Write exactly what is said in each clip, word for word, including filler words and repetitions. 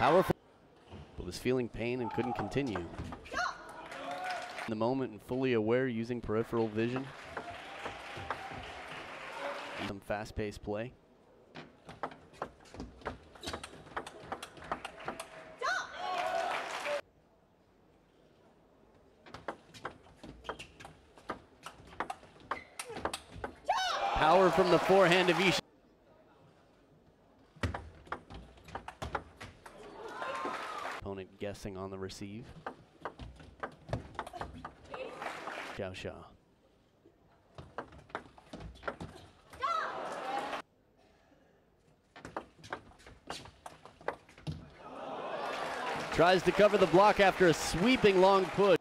Powerful, but was feeling pain and couldn't continue. In the moment and fully aware using peripheral vision. Some fast-paced play. Power from the forehand of Ishikawa. Opponent guessing on the receive. Xiao Xia. Tries to cover the block after a sweeping long push.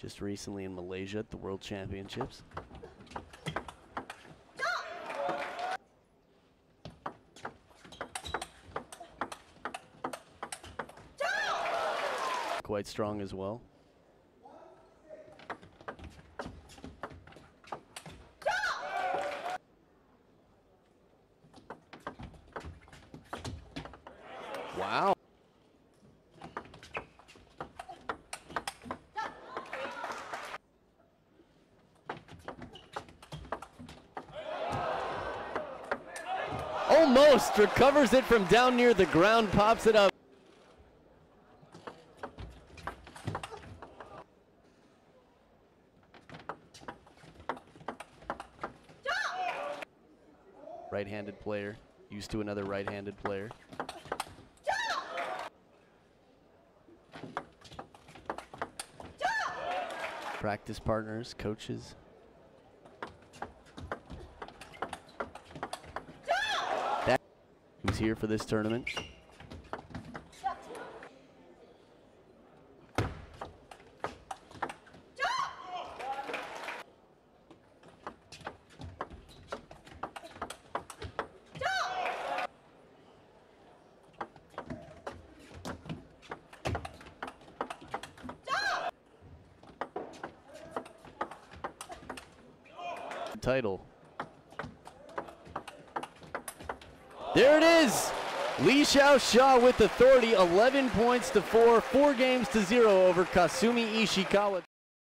Just recently in Malaysia at the World Championships. Quite strong as well. Wow. Almost recovers it from down near the ground, pops it up. Right-handed player, used to another right-handed player. Practice partners, coaches. That who's here for this tournament. Title. There it is! Li Xiaoxia with authority, eleven points to four, four games to zero over Kasumi Ishikawa.